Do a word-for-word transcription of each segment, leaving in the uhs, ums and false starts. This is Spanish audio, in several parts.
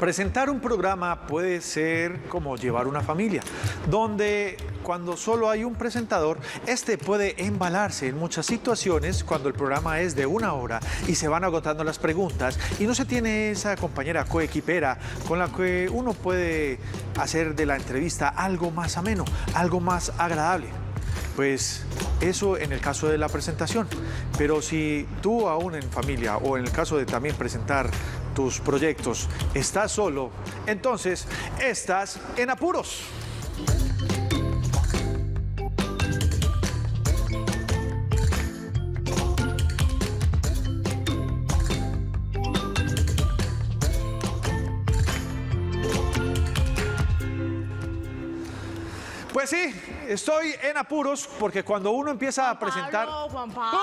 Presentar un programa puede ser como llevar una familia, donde cuando solo hay un presentador, este puede embalarse en muchas situaciones cuando el programa es de una hora y se van agotando las preguntas y no se tiene esa compañera coequipera con la que uno puede hacer de la entrevista algo más ameno, algo más agradable. Pues eso en el caso de la presentación. Pero si tú aún en familia o en el caso de también presentar tus proyectos estás solo, entonces estás en apuros. Pues sí, estoy en apuros porque cuando uno empieza a presentar... Juan Pablo,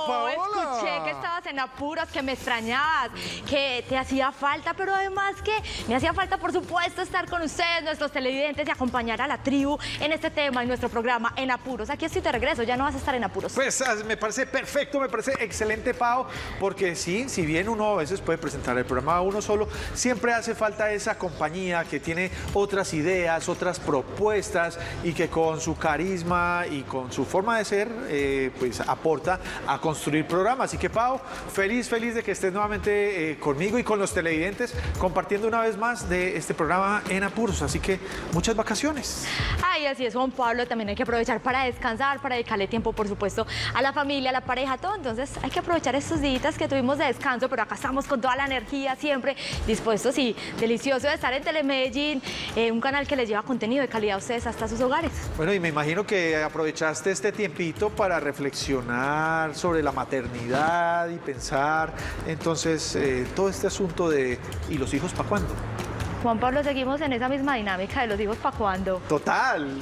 Juan Pablo, escuché que estabas en apuros, que me extrañabas, que te hacía falta, pero además que me hacía falta, por supuesto, estar con ustedes, nuestros televidentes, y acompañar a la tribu en este tema, en nuestro programa, en apuros. Aquí estoy de regreso, ya no vas a estar en apuros. Pues me parece perfecto, me parece excelente, Pau, porque sí, si bien uno a veces puede presentar el programa a uno solo, siempre hace falta esa compañía que tiene otras ideas, otras propuestas, y que con su carisma y con su forma de ser, eh, pues aporta a construir programas. Así que, Pau, feliz, feliz de que estés nuevamente eh, conmigo y con los televidentes compartiendo una vez más de este programa en apuros. Así que muchas vacaciones. Ay, así es, Juan Pablo. También hay que aprovechar para descansar, para dedicarle tiempo, por supuesto, a la familia, a la pareja, a todo. Entonces, hay que aprovechar estos días que tuvimos de descanso, pero acá estamos con toda la energía, siempre dispuestos y delicioso de estar en Telemedellín, eh, un canal que les lleva contenido de calidad a ustedes hasta sus hogares. Bueno, y me imagino que aprovechaste este tiempito para reflexionar sobre la maternidad y pensar, entonces, eh, todo este asunto de ¿y los hijos para cuándo? Juan Pablo, seguimos en esa misma dinámica de los hijos para cuándo. Total.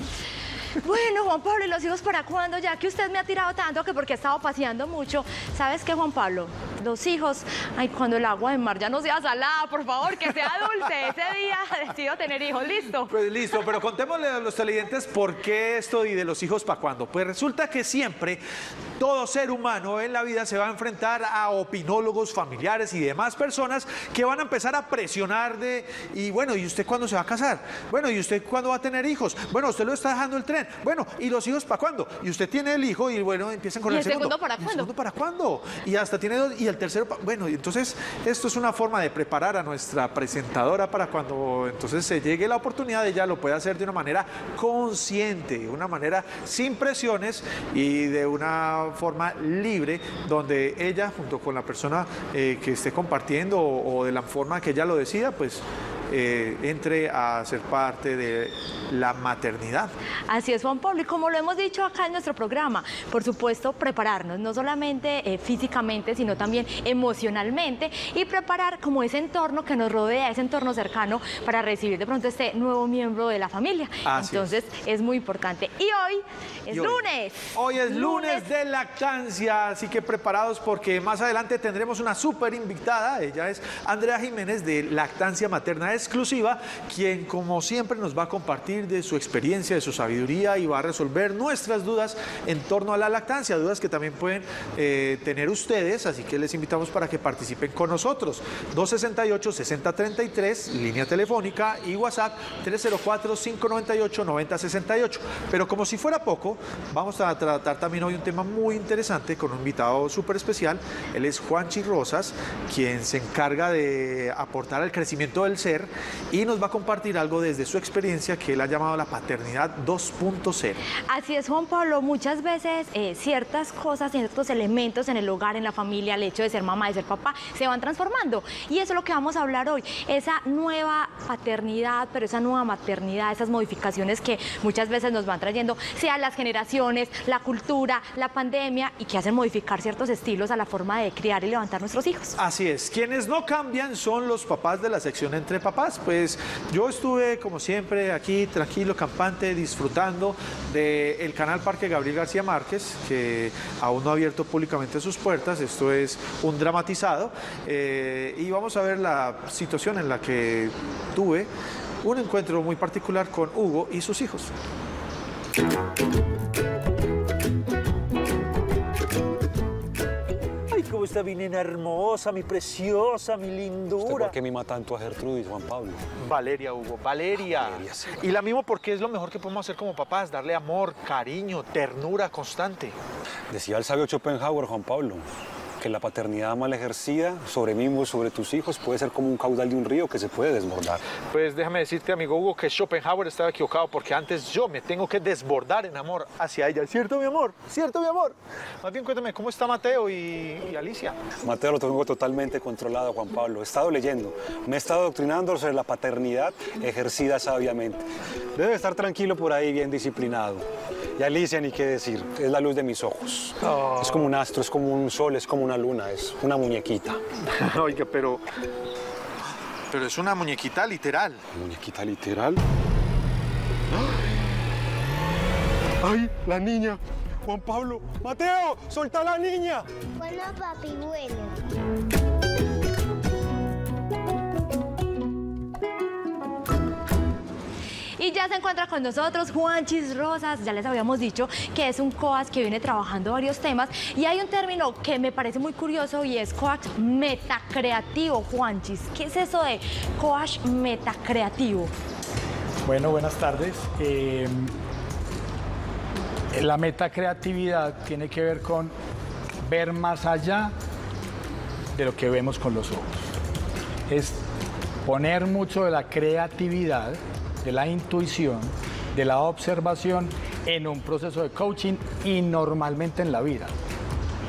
Bueno, Juan Pablo, ¿y los hijos para cuándo? Ya que usted me ha tirado tanto, que porque he estado paseando mucho. ¿Sabes qué, Juan Pablo? Los hijos, ay, cuando el agua de mar ya no sea salada, por favor, que sea dulce. Ese día decido tener hijos, ¿listo? Pues listo, pero contémosle a los televidentes por qué esto y de los hijos para cuándo. Pues resulta que siempre todo ser humano en la vida se va a enfrentar a opinólogos, familiares y demás personas que van a empezar a presionar de, y bueno, ¿y usted cuándo se va a casar? Bueno, ¿y usted cuándo va a tener hijos? Bueno, usted lo está dejando el tren. Bueno, ¿y los hijos para cuándo? Y usted tiene el hijo y bueno, empiezan con el segundo. ¿Y el segundo para cuándo? Y hasta tiene dos, y el tercero para... Bueno, entonces esto es una forma de preparar a nuestra presentadora para cuando entonces se llegue la oportunidad, ella lo puede hacer de una manera consciente, una manera sin presiones y de una forma libre, donde ella junto con la persona eh, que esté compartiendo o, o de la forma que ella lo decida, pues... Eh, entre a ser parte de la maternidad. Así es, Juan Pablo, y como lo hemos dicho acá en nuestro programa, por supuesto prepararnos, no solamente eh, físicamente, sino también emocionalmente, y preparar como ese entorno que nos rodea, ese entorno cercano para recibir de pronto este nuevo miembro de la familia. Así Entonces es. es muy importante. Y hoy es y hoy, lunes. Hoy es lunes. lunes de lactancia, así que preparados porque más adelante tendremos una súper invitada, ella es Andrea Jiménez de Lactancia Materna Exclusiva, quien como siempre nos va a compartir de su experiencia, de su sabiduría y va a resolver nuestras dudas en torno a la lactancia, dudas que también pueden eh, tener ustedes, así que les invitamos para que participen con nosotros. dos sesenta y ocho, sesenta treinta y tres, línea telefónica y WhatsApp tres cero cuatro, cinco nueve ocho, nueve cero seis ocho. Pero como si fuera poco, vamos a tratar también hoy un tema muy interesante con un invitado súper especial. Él es Juanchi Rosas, quien se encarga de aportar al crecimiento del ser y nos va a compartir algo desde su experiencia que él ha llamado la paternidad dos punto cero. Así es, Juan Pablo, muchas veces eh, ciertas cosas, ciertos elementos en el hogar, en la familia, el hecho de ser mamá, de ser papá, se van transformando, y eso es lo que vamos a hablar hoy, esa nueva paternidad, pero esa nueva maternidad, esas modificaciones que muchas veces nos van trayendo, sea las generaciones, la cultura, la pandemia, y que hacen modificar ciertos estilos a la forma de criar y levantar nuestros hijos. Así es, quienes no cambian son los papás de la sección entre papás. Pues yo estuve como siempre aquí tranquilo, campante, disfrutando del canal Parque Gabriel García Márquez, que aún no ha abierto públicamente sus puertas, esto es un dramatizado, eh, y vamos a ver la situación en la que tuve un encuentro muy particular con Hugo y sus hijos. cómo está bien hermosa, mi preciosa, mi lindura. ¿Por qué mima tanto a Gertrudis, Juan Pablo? Valeria, Hugo, Valeria. Valeria sí. Y la mimo porque es lo mejor que podemos hacer como papás, darle amor, cariño, ternura constante. Decía el sabio Schopenhauer, Juan Pablo, que la paternidad mal ejercida sobre mí mismo, sobre tus hijos, puede ser como un caudal de un río que se puede desbordar. Pues déjame decirte, amigo Hugo, que Schopenhauer estaba equivocado, porque antes yo me tengo que desbordar en amor hacia ella. ¿Cierto, mi amor? ¿Cierto, mi amor? Más bien, cuéntame, ¿cómo está Mateo y, y Alicia? Mateo lo tengo totalmente controlado, Juan Pablo. He estado leyendo, me he estado adoctrinando sobre la paternidad ejercida sabiamente. Debe estar tranquilo por ahí, bien disciplinado. Y Alicia, ni qué decir, es la luz de mis ojos. Oh. Es como un astro, es como un sol, es como una luna, es una muñequita. Oiga, pero... pero es una muñequita literal. ¿Muñequita literal? ¡Ay, la niña! ¡Juan Pablo! ¡Mateo! ¡Solta a la niña! Bueno, papi, bueno. Y ya se encuentra con nosotros Juanchis Rosas. Ya les habíamos dicho que es un coach que viene trabajando varios temas, y hay un término que me parece muy curioso y es coach metacreativo. Juanchis, ¿qué es eso de coach metacreativo? Bueno, buenas tardes. Eh, la metacreatividad tiene que ver con ver más allá de lo que vemos con los ojos. Es poner mucho de la creatividad, de la intuición, de la observación en un proceso de coaching y normalmente en la vida.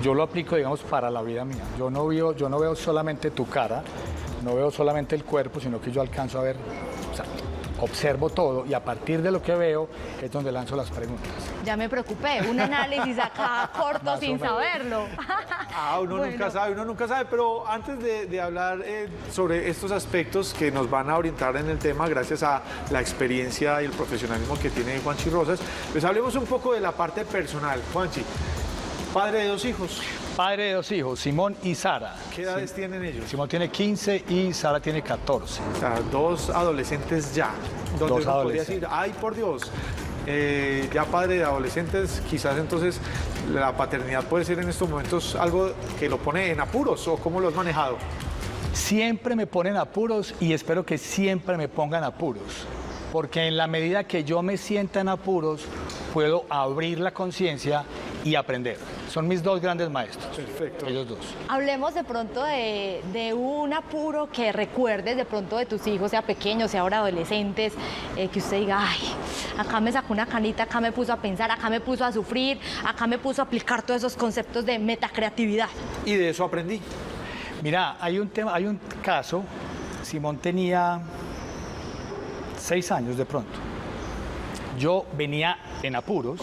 Yo lo aplico, digamos, para la vida mía. Yo no veo, yo no veo solamente tu cara, no veo solamente el cuerpo, sino que yo alcanzo a ver, o sea, observo todo, y a partir de lo que veo es donde lanzo las preguntas. Ya me preocupé, un análisis acá corto sin saberlo. Ah, uno bueno. nunca sabe, uno nunca sabe, pero antes de, de hablar eh, sobre estos aspectos que nos van a orientar en el tema, gracias a la experiencia y el profesionalismo que tiene Juanchi Rosas, pues hablemos un poco de la parte personal. Juanchi, padre de dos hijos. Padre de dos hijos, Simón y Sara. ¿Qué edades sí. tienen ellos? Simón tiene quince y Sara tiene catorce. O sea, dos adolescentes ya. Donde dos uno adolescentes. Podría decir, ay, por Dios, eh, ya padre de adolescentes, quizás entonces la paternidad puede ser en estos momentos algo que lo pone en apuros, ¿o cómo lo has manejado? Siempre me ponen apuros y espero que siempre me pongan apuros, porque en la medida que yo me sienta en apuros, puedo abrir la conciencia y aprender. Son mis dos grandes maestros. Perfecto. Ellos dos. Hablemos de pronto de, de un apuro que recuerdes de pronto de tus hijos, sea pequeños, sea ahora adolescentes, eh, que usted diga, ay, acá me sacó una canita, acá me puso a pensar, acá me puso a sufrir, acá me puso a aplicar todos esos conceptos de metacreatividad. Y de eso aprendí. Mira, hay un tema, hay un caso. Simón tenía seis años de pronto. Yo venía en apuros,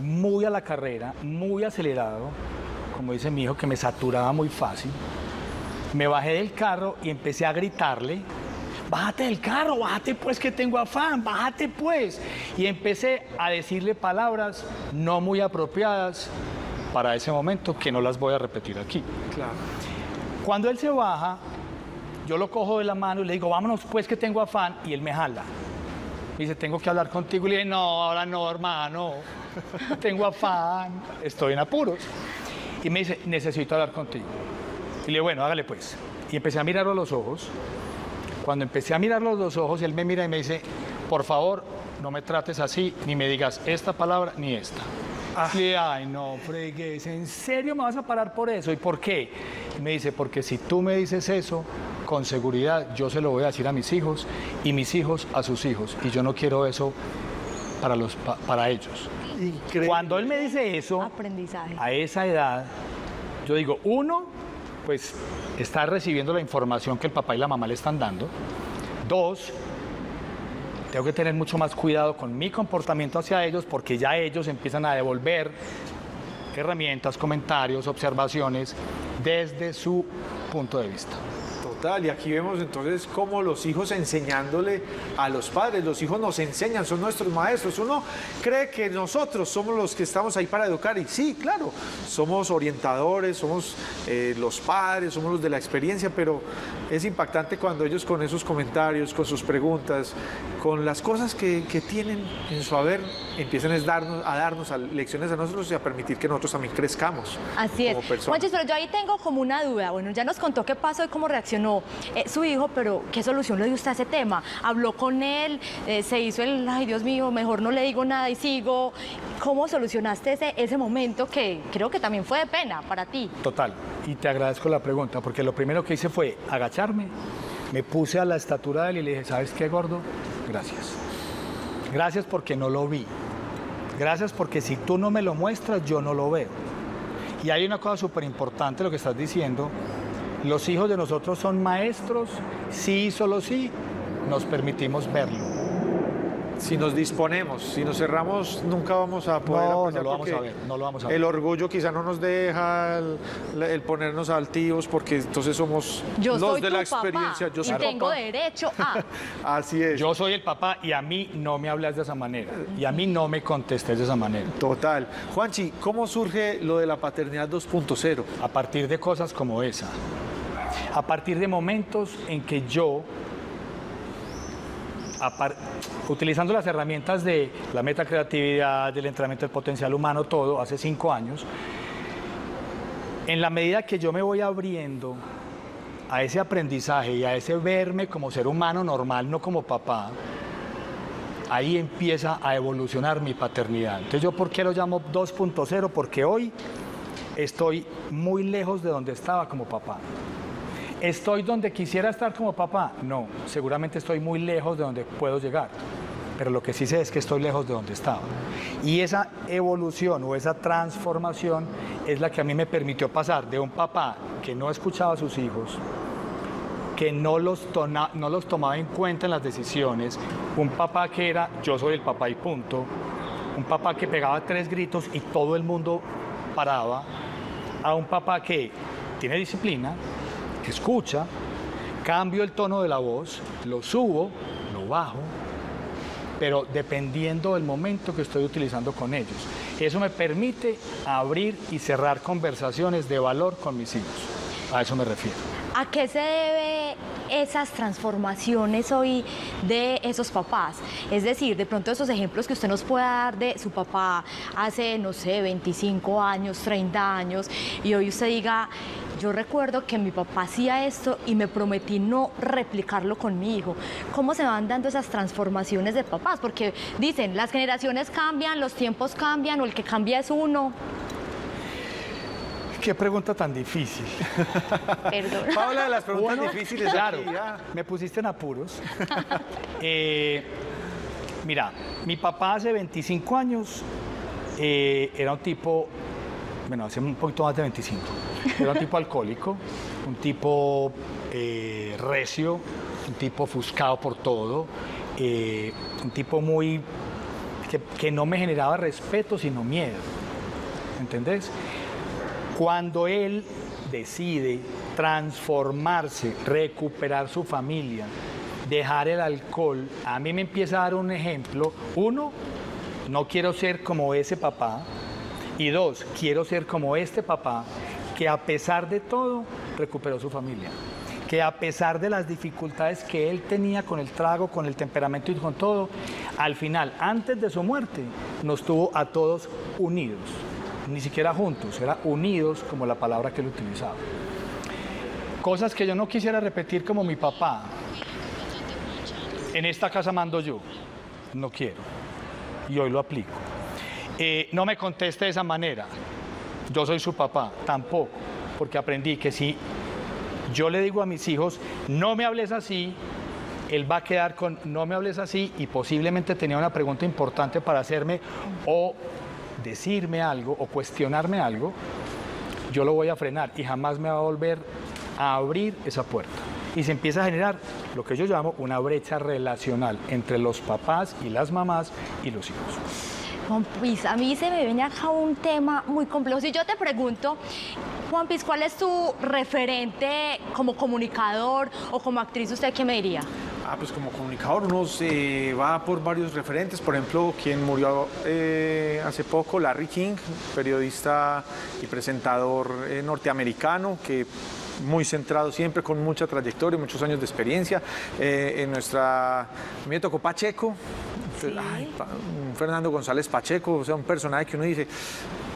muy a la carrera, muy acelerado, como dice mi hijo, que me saturaba muy fácil. Me bajé del carro y empecé a gritarle, bájate del carro, bájate pues que tengo afán, bájate pues. Y empecé a decirle palabras no muy apropiadas para ese momento, que no las voy a repetir aquí. Claro. Cuando él se baja, yo lo cojo de la mano y le digo, vámonos pues que tengo afán, y él me jala. Me dice, tengo que hablar contigo. Y le dije, no, ahora no, hermano. Tengo afán, estoy en apuros. Y me dice, necesito hablar contigo. Y le digo, bueno, hágale pues. Y empecé a mirarlo a los ojos. Cuando empecé a mirarlo a los ojos, él me mira y me dice, por favor, no me trates así, ni me digas esta palabra ni esta. Ah. Le dije, ay, no, fregues, ¿en serio me vas a parar por eso? ¿Y por qué? Y me dice, porque si tú me dices eso, con seguridad yo se lo voy a decir a mis hijos y mis hijos a sus hijos, y yo no quiero eso para, los, pa, para ellos. Increíble. Cuando él me dice eso, aprendizaje. A esa edad, yo digo, uno, pues está recibiendo la información que el papá y la mamá le están dando. Dos, tengo que tener mucho más cuidado con mi comportamiento hacia ellos, porque ya ellos empiezan a devolver herramientas, comentarios, observaciones desde su punto de vista. total. Y aquí vemos entonces cómo los hijos enseñándole a los padres, los hijos nos enseñan, son nuestros maestros. Uno cree que nosotros somos los que estamos ahí para educar, y sí, claro, somos orientadores, somos eh, los padres, somos los de la experiencia, pero es impactante cuando ellos con esos comentarios, con sus preguntas, con las cosas que, que tienen en su haber, empiezan a darnos, a darnos a lecciones a nosotros y a permitir que nosotros también crezcamos. Así es. Como personas. Juanchis, pero yo ahí tengo como una duda. Bueno, ya nos contó qué pasó y cómo reaccionó eh, su hijo, pero ¿qué solución le dio usted a ese tema? ¿Habló con él? Eh, ¿Se hizo el, ay Dios mío, mejor no le digo nada y sigo? ¿Cómo solucionaste ese, ese momento que creo que también fue de pena para ti? Total, y te agradezco la pregunta, porque lo primero que hice fue agacharme, me puse a la estatura de él y le dije, ¿sabes qué, gordo? Gracias. Gracias porque no lo vi. Gracias porque si tú no me lo muestras, yo no lo veo. Y hay una cosa súper importante, lo que estás diciendo, los hijos de nosotros son maestros, sí y solo sí nos permitimos verlo. Si nos disponemos, si nos cerramos, nunca vamos a poder no, apreciar. No lo vamos a ver, no lo vamos a ver. El orgullo quizá no nos deja, el, el ponernos altivos, porque entonces somos yo los de la experiencia. Yo soy tu papá y tengo derecho a... Así es. Yo soy el papá y a mí no me hablas de esa manera, y a mí no me contestes de esa manera. Total. Juanchi, ¿cómo surge lo de la paternidad dos punto cero? A partir de cosas como esa. A partir de momentos en que yo... utilizando las herramientas de la metacreatividad, del entrenamiento del potencial humano, todo, hace cinco años, en la medida que yo me voy abriendo a ese aprendizaje y a ese verme como ser humano normal, no como papá, ahí empieza a evolucionar mi paternidad. Entonces, ¿yo por qué lo llamo dos punto cero? Porque hoy estoy muy lejos de donde estaba como papá. ¿Estoy donde quisiera estar como papá? No, seguramente estoy muy lejos de donde puedo llegar, pero lo que sí sé es que estoy lejos de donde estaba. Y esa evolución o esa transformación es la que a mí me permitió pasar de un papá que no escuchaba a sus hijos, que no los, tona, no los tomaba en cuenta en las decisiones, un papá que era yo soy el papá y punto, un papá que pegaba tres gritos y todo el mundo paraba, a un papá que tiene disciplina, que escucha, cambio el tono de la voz, lo subo, lo bajo, pero dependiendo del momento que estoy utilizando con ellos. Eso me permite abrir y cerrar conversaciones de valor con mis hijos. A eso me refiero. ¿A qué se debe esas transformaciones hoy de esos papás? Es decir, de pronto esos ejemplos que usted nos pueda dar de su papá hace, no sé, veinticinco años, treinta años, y hoy usted diga, yo recuerdo que mi papá hacía esto y me prometí no replicarlo con mi hijo. ¿Cómo se van dando esas transformaciones de papás? Porque dicen, las generaciones cambian, los tiempos cambian, o el que cambia es uno. Qué pregunta tan difícil. Perdón. Paula, las preguntas bueno, difíciles. Claro, me pusiste en apuros. eh, mira, mi papá hace veinticinco años eh, era un tipo, bueno, hace un poquito más de veinticinco, era un tipo alcohólico, un tipo eh, recio, un tipo ofuscado por todo, eh, un tipo muy, que, que no me generaba respeto sino miedo, ¿entendés? Cuando él decide transformarse, recuperar su familia, dejar el alcohol, a mí me empieza a dar un ejemplo. Uno, no quiero ser como ese papá. Y dos, quiero ser como este papá que a pesar de todo recuperó su familia. Que a pesar de las dificultades que él tenía con el trago, con el temperamento y con todo, al final, antes de su muerte, nos tuvo a todos unidos. Ni siquiera juntos, era unidos como la palabra que él utilizaba. Cosas que yo no quisiera repetir como mi papá. En esta casa mando yo, no quiero, y hoy lo aplico. Eh, no me conteste de esa manera, yo soy su papá, tampoco, porque aprendí que si yo le digo a mis hijos, no me hables así, él va a quedar con, no me hables así, y posiblemente tenía una pregunta importante para hacerme o decirme algo o cuestionarme algo, yo lo voy a frenar y jamás me va a volver a abrir esa puerta. Y se empieza a generar lo que yo llamo una brecha relacional entre los papás y las mamás y los hijos. Juan Piz, a mí se me viene acá un tema muy complejo. Si yo te pregunto, Juan Piz, ¿cuál es tu referente como comunicador o como actriz? ¿Usted qué me diría? Ah, pues como comunicador uno se va por varios referentes, por ejemplo, quien murió eh, hace poco, Larry King, periodista y presentador eh, norteamericano, que muy centrado siempre, con mucha trayectoria, muchos años de experiencia. Eh, en nuestra... A mí me tocó Pacheco, ¿sí? Ay, pa... Fernando González Pacheco, o sea, un personaje que uno dice,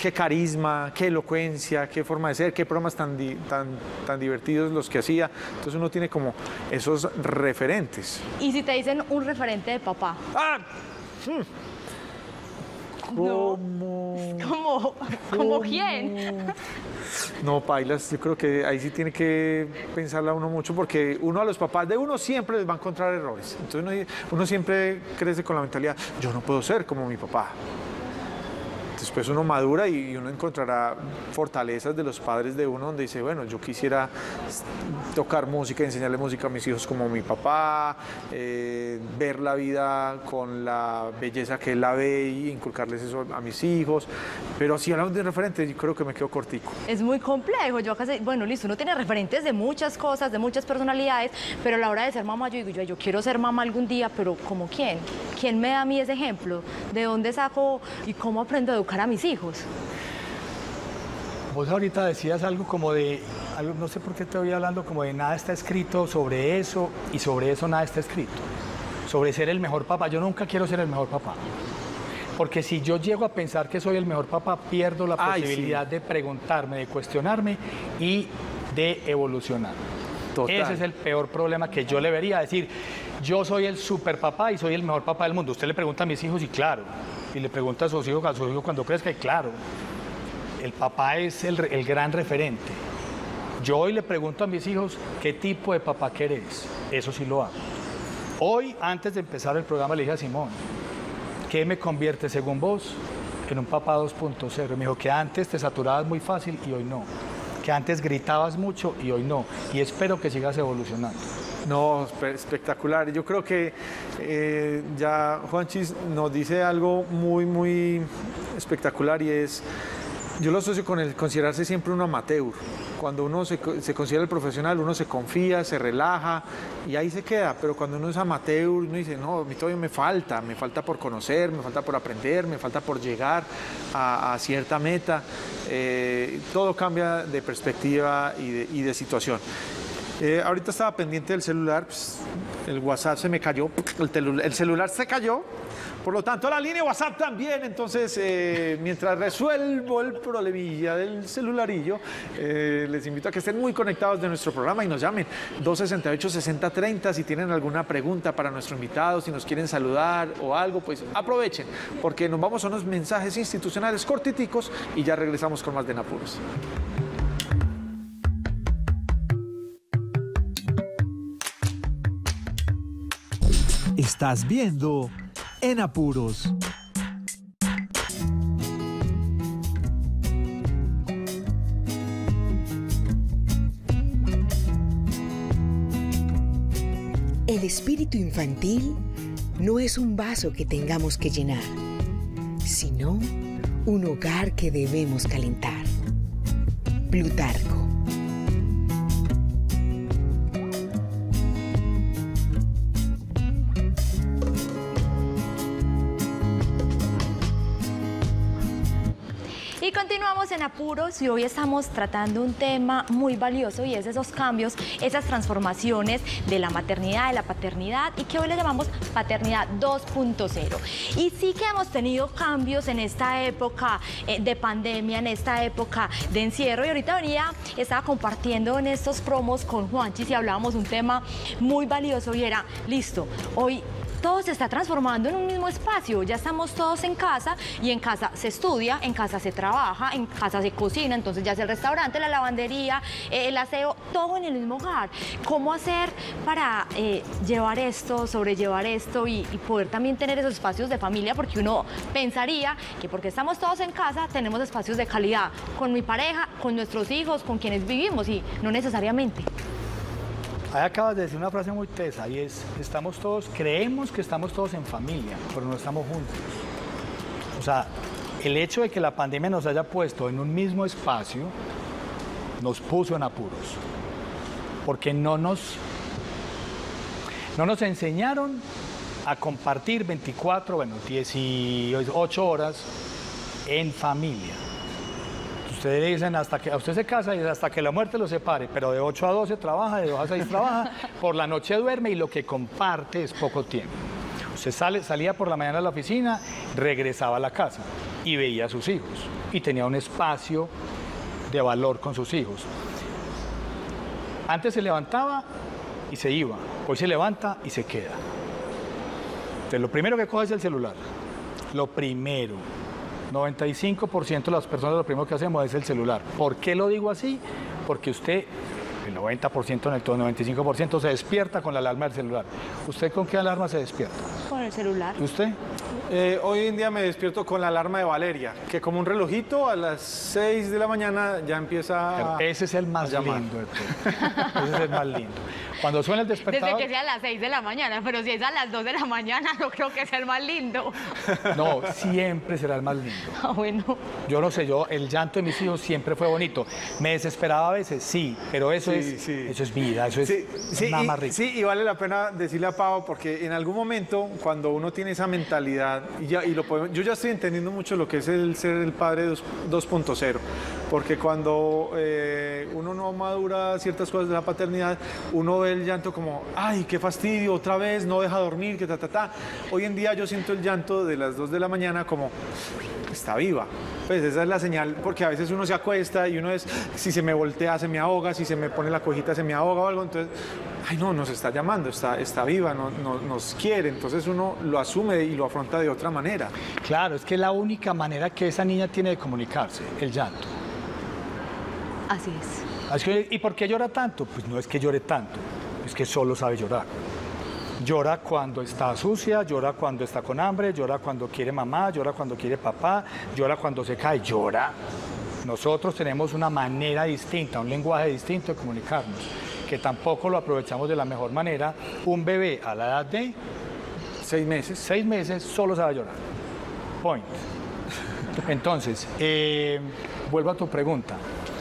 qué carisma, qué elocuencia, qué forma de ser, qué programas tan, di... tan, tan divertidos los que hacía. Entonces uno tiene como esos referentes. ¿Y si te dicen un referente de papá? ¡Ah! Mm. ¿Cómo? No. ¿Cómo? ¿Cómo quién? No, pailas, yo creo que ahí sí tiene que pensarla uno mucho, porque uno a los papás de uno siempre les va a encontrar errores. Entonces uno, uno siempre crece con la mentalidad, yo no puedo ser como mi papá. Después uno madura y uno encontrará fortalezas de los padres de uno, donde dice, bueno, yo quisiera tocar música, enseñarle música a mis hijos como mi papá, eh, ver la vida con la belleza que él la ve y inculcarles eso a mis hijos. Pero si hablamos de referentes, yo creo que me quedo cortico. Es muy complejo. Yo acá, bueno, listo, uno tiene referentes de muchas cosas, de muchas personalidades, pero a la hora de ser mamá, yo digo, yo, yo quiero ser mamá algún día, pero ¿como quién? ¿Quién me da a mí ese ejemplo? ¿De dónde saco y cómo aprendo de a mis hijos? Vos ahorita decías algo como de, algo, no sé por qué te voy hablando, como de nada está escrito sobre eso y sobre eso nada está escrito. Sobre ser el mejor papá, yo nunca quiero ser el mejor papá. Porque si yo llego a pensar que soy el mejor papá, pierdo la Ay, posibilidad sí. de preguntarme, de cuestionarme y de evolucionar. Total. Ese es el peor problema que yo le vería, decir, yo soy el super papá y soy el mejor papá del mundo. Usted le pregunta a mis hijos y claro. Y le pregunta a sus hijos, a sus hijos cuando crezca, y claro, el papá es el, el gran referente. Yo hoy le pregunto a mis hijos, ¿qué tipo de papá querés? Eso sí lo hago. Hoy, antes de empezar el programa, le dije a Simón, ¿qué me convierte, según vos, en un papá dos punto cero? Me dijo que antes te saturabas muy fácil y hoy no. Que antes gritabas mucho y hoy no. Y espero que sigas evolucionando. No, espectacular. Yo creo que eh, ya Juanchis nos dice algo muy, muy espectacular y es, yo lo asocio con el considerarse siempre un amateur. Cuando uno se, se considera el profesional, uno se confía, se relaja y ahí se queda. Pero cuando uno es amateur, uno dice, no, a mí todavía me falta, me falta por conocer, me falta por aprender, me falta por llegar a, a cierta meta. Eh, todo cambia de perspectiva y de, y de situación. Eh, ahorita estaba pendiente del celular, pues, el WhatsApp se me cayó, el, el celular se cayó, por lo tanto la línea WhatsApp también, entonces eh, mientras resuelvo el problemilla del celularillo, eh, les invito a que estén muy conectados de nuestro programa y nos llamen dos sesenta y ocho, sesenta treinta, si tienen alguna pregunta para nuestro invitado, si nos quieren saludar o algo, pues aprovechen, porque nos vamos a unos mensajes institucionales cortiticos y ya regresamos con más de En Apuros. Estás viendo En Apuros. El espíritu infantil no es un vaso que tengamos que llenar, sino un hogar que debemos calentar. Plutarco. Continuamos en Apuros y hoy estamos tratando un tema muy valioso y es esos cambios, esas transformaciones de la maternidad, de la paternidad y que hoy le llamamos paternidad dos punto cero. Y sí que hemos tenido cambios en esta época de pandemia, en esta época de encierro y ahorita venía, estaba compartiendo en estos promos con Juanchis y hablábamos un tema muy valioso y era, listo, hoy todo se está transformando en un mismo espacio, ya estamos todos en casa y en casa se estudia, en casa se trabaja, en casa se cocina, entonces ya es el restaurante, la lavandería, el aseo, todo en el mismo hogar. ¿Cómo hacer para eh, llevar esto, sobrellevar esto y, y poder también tener esos espacios de familia? Porque uno pensaría que porque estamos todos en casa tenemos espacios de calidad con mi pareja, con nuestros hijos, con quienes vivimos y no necesariamente. Ahí acabas de decir una frase muy tesa y es, estamos todos, creemos que estamos todos en familia, pero no estamos juntos. O sea, el hecho de que la pandemia nos haya puesto en un mismo espacio, nos puso en apuros, porque no nos, no nos enseñaron a compartir veinticuatro, bueno, dieciocho horas en familia. Ustedes dicen, hasta que, usted se casa y hasta que la muerte lo separe, pero de ocho a doce trabaja, de dos a seis trabaja, por la noche duerme y lo que comparte es poco tiempo. Usted sale, salía por la mañana a la oficina, regresaba a la casa y veía a sus hijos y tenía un espacio de valor con sus hijos. Antes se levantaba y se iba, hoy se levanta y se queda. Entonces, lo primero que coge es el celular, lo primero. noventa y cinco por ciento de las personas lo primero que hacemos es el celular. ¿Por qué lo digo así? Porque usted, el noventa por ciento en el todo, noventa y cinco por ciento se despierta con la alarma del celular. ¿Usted con qué alarma se despierta? Con el celular. ¿Y usted? Eh, hoy en día me despierto con la alarma de Valeria, que como un relojito a las seis de la mañana ya empieza a... Ese es el más lindo. Ese es el más lindo. Cuando suena el despertador... Desde que sea a las seis de la mañana, pero si es a las dos de la mañana no creo que sea el más lindo. No, siempre será el más lindo. Ah, bueno. Yo no sé, yo, el llanto de mis hijos siempre fue bonito. Me desesperaba a veces, sí, pero eso, sí, es, sí. eso es vida, eso sí, es sí, nada y, más rico. Sí, y vale la pena decirle a Pau, porque en algún momento, cuando uno tiene esa mentalidad, Y ya, y lo podemos, yo ya estoy entendiendo mucho lo que es el ser el padre dos punto cero, porque cuando eh, uno no madura ciertas cosas de la paternidad, uno ve el llanto como, ay, qué fastidio, otra vez, no deja dormir, que ta, ta, ta. Hoy en día yo siento el llanto de las dos de la mañana como, está viva. Pues esa es la señal, porque a veces uno se acuesta y uno es, si se me voltea, se me ahoga, si se me pone la cojita, se me ahoga o algo, entonces... ay no, nos está llamando, está, está viva, no, no, nos quiere, entonces uno lo asume y lo afronta de otra manera. Claro, es que es la única manera que esa niña tiene de comunicarse, el llanto. Así es. Así que, ¿y por qué llora tanto? Pues no es que llore tanto, es que solo sabe llorar. Llora cuando está sucia, llora cuando está con hambre, llora cuando quiere mamá, llora cuando quiere papá, llora cuando se cae, llora. Nosotros tenemos una manera distinta, un lenguaje distinto de comunicarnos, que tampoco lo aprovechamos de la mejor manera. Un bebé a la edad de seis meses, seis meses solo sabe llorar. Point. Entonces, eh, vuelvo a tu pregunta.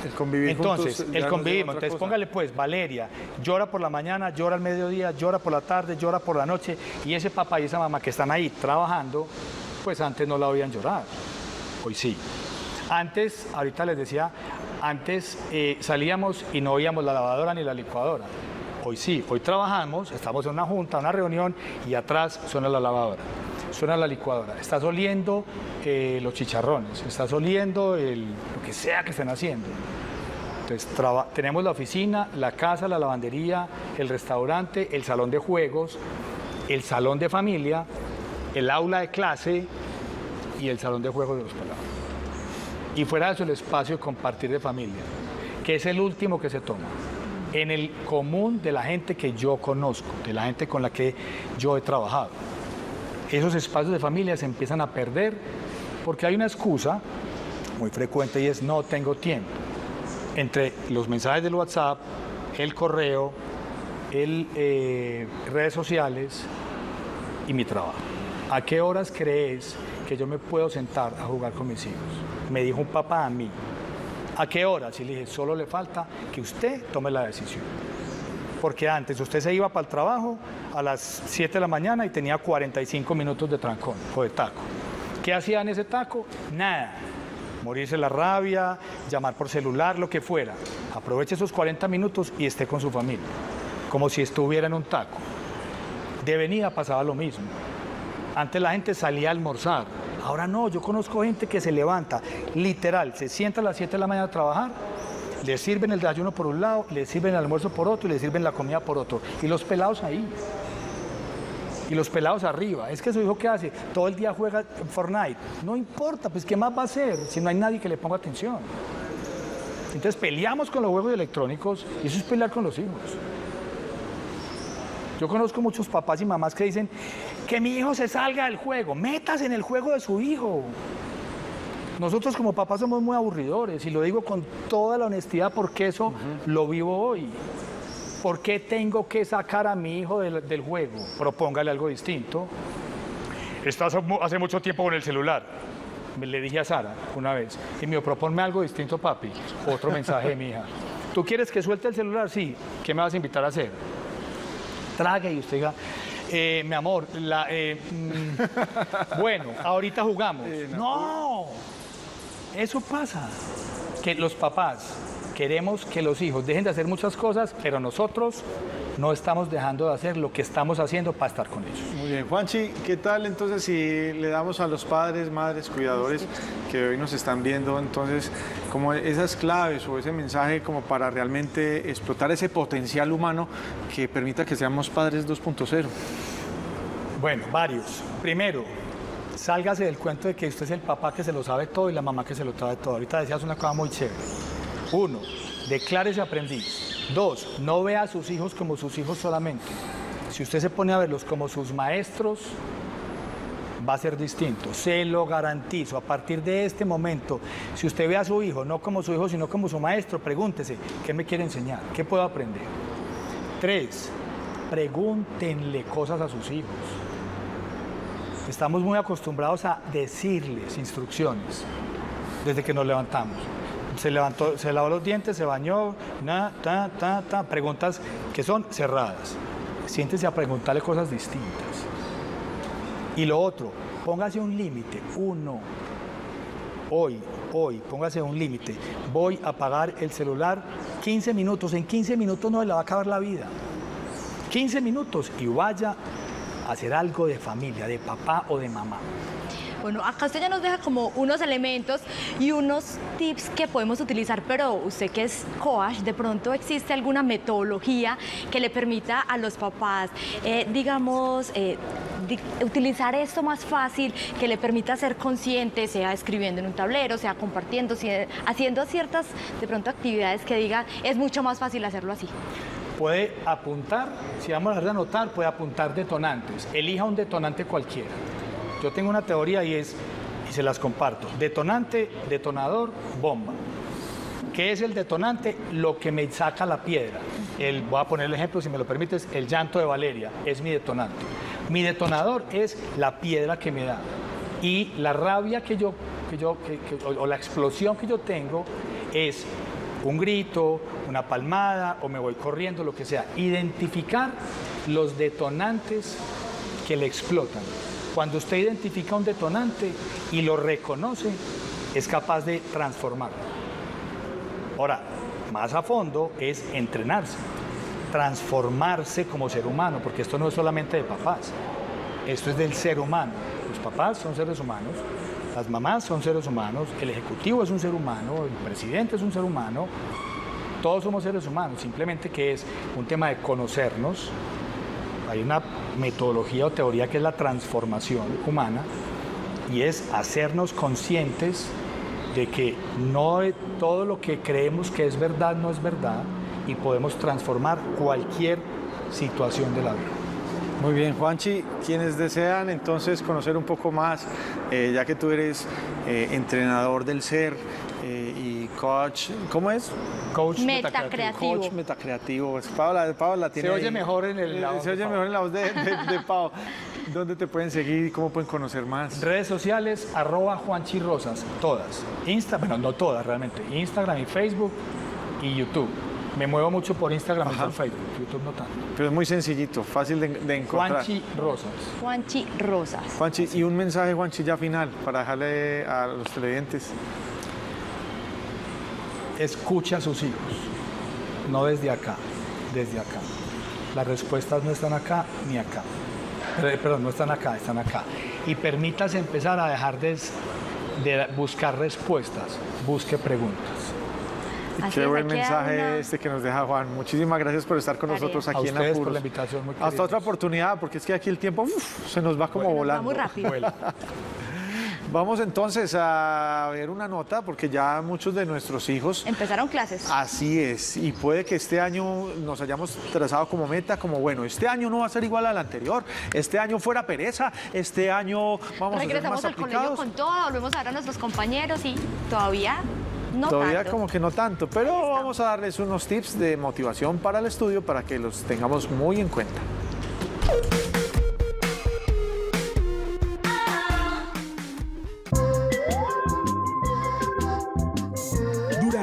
El convivir entonces, juntos, el convivir, no entonces cosa. Póngale pues, Valeria, llora por la mañana, llora al mediodía, llora por la tarde, llora por la noche, y ese papá y esa mamá que están ahí trabajando, pues antes no la oían llorar, hoy sí. Antes, ahorita les decía, antes eh, salíamos y no oíamos la lavadora ni la licuadora. Hoy sí, hoy trabajamos, estamos en una junta, una reunión y atrás suena la lavadora, suena la licuadora. Estás oliendo eh, los chicharrones, estás oliendo el, lo que sea que estén haciendo. Entonces traba, tenemos la oficina, la casa, la lavandería, el restaurante, el salón de juegos, el salón de familia, el aula de clase y el salón de juegos de los pelados. Y fuera de eso el espacio de compartir de familia, que es el último que se toma, en el común de la gente que yo conozco, de la gente con la que yo he trabajado. Esos espacios de familia se empiezan a perder porque hay una excusa muy frecuente y es no tengo tiempo. Entre los mensajes del WhatsApp, el correo, el, eh, redes sociales y mi trabajo. ¿A qué horas crees que yo me puedo sentar a jugar con mis hijos? Me dijo un papá a mí. ¿A qué hora? Si le dije, solo le falta que usted tome la decisión. Porque antes usted se iba para el trabajo a las siete de la mañana y tenía cuarenta y cinco minutos de trancón o de taco. ¿Qué hacía en ese taco? Nada. Morirse la rabia, llamar por celular, lo que fuera. Aproveche esos cuarenta minutos y esté con su familia, como si estuviera en un taco. De venida pasaba lo mismo. Antes la gente salía a almorzar. Ahora no, yo conozco gente que se levanta, literal, se sienta a las siete de la mañana a trabajar, le sirven el desayuno por un lado, le sirven el almuerzo por otro y le sirven la comida por otro. Y los pelados ahí, y los pelados arriba. Es que su hijo, ¿qué hace? Todo el día juega Fortnite. No importa, pues ¿qué más va a hacer si no hay nadie que le ponga atención? Entonces peleamos con los juegos electrónicos y eso es pelear con los hijos. Yo conozco muchos papás y mamás que dicen que mi hijo se salga del juego, metas en el juego de su hijo. Nosotros como papás somos muy aburridores y lo digo con toda la honestidad porque eso uh-huh. lo vivo hoy. ¿Por qué tengo que sacar a mi hijo del, del juego? Propóngale algo distinto. Estás hace mucho tiempo con el celular. le dije a Sara una vez, y me dijo, proponme algo distinto, papi. Otro mensaje de mi hija. ¿Tú quieres que suelte el celular? Sí. ¿Qué me vas a invitar a hacer? Trague y usted diga, eh, mi amor, la, eh, mm, bueno, ahorita jugamos. Sí, no. ¡No! Eso pasa. Que los papás queremos que los hijos dejen de hacer muchas cosas, pero nosotros no estamos dejando de hacer lo que estamos haciendo para estar con ellos. Muy bien, Juanchi, ¿qué tal entonces si le damos a los padres, madres, cuidadores que hoy nos están viendo, entonces, como esas claves o ese mensaje como para realmente explotar ese potencial humano que permita que seamos padres dos punto cero? Bueno, varios. Primero, sálgase del cuento de que usted es el papá que se lo sabe todo y la mamá que se lo sabe todo. Ahorita decías una cosa muy chévere. Uno, declárese aprendiz. Dos, no vea a sus hijos como sus hijos solamente. Si usted se pone a verlos como sus maestros, va a ser distinto. Se lo garantizo. A partir de este momento, si usted ve a su hijo, no como su hijo, sino como su maestro, pregúntese, ¿qué me quiere enseñar? ¿Qué puedo aprender? Tres, pregúntenle cosas a sus hijos. Estamos muy acostumbrados a decirles instrucciones desde que nos levantamos. Se levantó, se lavó los dientes, se bañó, na, ta, ta, ta, preguntas que son cerradas. Siéntese a preguntarle cosas distintas. Y lo otro, póngase un límite. Uno, hoy, hoy, póngase un límite. Voy a apagar el celular quince minutos. En quince minutos no se le va a acabar la vida. quince minutos y vaya a hacer algo de familia, de papá o de mamá. Bueno, acá usted ya nos deja como unos elementos y unos tips que podemos utilizar, pero usted que es coach, ¿de pronto existe alguna metodología que le permita a los papás, eh, digamos, eh, utilizar esto más fácil, que le permita ser consciente, sea escribiendo en un tablero, sea compartiendo, sea haciendo ciertas, de pronto, actividades que diga, es mucho más fácil hacerlo así? Puede apuntar, si vamos a anotar, puede apuntar detonantes, elija un detonante cualquiera. Yo tengo una teoría y es, y se las comparto, detonante, detonador, bomba. ¿Qué es el detonante? Lo que me saca la piedra. El, voy a poner el ejemplo, si me lo permites, el llanto de Valeria es mi detonante. Mi detonador es la piedra que me da. Y la rabia que yo, que yo que, que, o, o la explosión que yo tengo es un grito, una palmada, o me voy corriendo, lo que sea. Identificar los detonantes que le explotan. Cuando usted identifica un detonante y lo reconoce, es capaz de transformarlo. Ahora, más a fondo es entrenarse, transformarse como ser humano, porque esto no es solamente de papás, esto es del ser humano. Los papás son seres humanos, las mamás son seres humanos, el ejecutivo es un ser humano, el presidente es un ser humano, todos somos seres humanos, simplemente que es un tema de conocernos. Hay una metodología o teoría que es la transformación humana y es hacernos conscientes de que no todo lo que creemos que es verdad no es verdad y podemos transformar cualquier situación de la vida. Muy bien, Juanchi, quienes desean entonces conocer un poco más, eh, ya que tú eres eh, entrenador del ser eh, y coach, ¿cómo es? Coach metacreativo. Coach metacreativo. Paola, Paola tiene... Se oye mejor en el, la voz se oye mejor en la voz de, de, de Pau. ¿Dónde te pueden seguir y cómo pueden conocer más? Redes sociales, arroba Juanchi Rosas, todas. Instagram, bueno, no todas realmente. Instagram y Facebook y YouTube. Me muevo mucho por Instagram. Ajá. Y por Facebook, YouTube no tanto. Pero es muy sencillito, fácil de, de encontrar. Juanchi Rosas. Juanchi Rosas. Juanchi, y un mensaje, Juanchi, ya final, para dejarle a los televidentes. Escucha a sus hijos, no desde acá, desde acá. Las respuestas no están acá ni acá. Perdón, no están acá, están acá. Y permítase empezar a dejar de, de buscar respuestas, busque preguntas. Así qué buen mensaje una... este que nos deja Juan. Muchísimas gracias por estar con nosotros aquí en Apuros. Por la invitación, muy hasta otra oportunidad, porque es que aquí el tiempo uf, se nos va como bueno, volando. Muy rápido. Vamos entonces a ver una nota, porque ya muchos de nuestros hijos... Empezaron clases. Así es, y puede que este año nos hayamos trazado como meta, como bueno, este año no va a ser igual al anterior, este año fuera pereza, este año vamos regresamos a ser más al aplicados. Colegio con todo, volvemos a ver a nuestros compañeros y todavía... No Todavía tanto. Como que no tanto, pero vamos a darles unos tips de motivación para el estudio para que los tengamos muy en cuenta.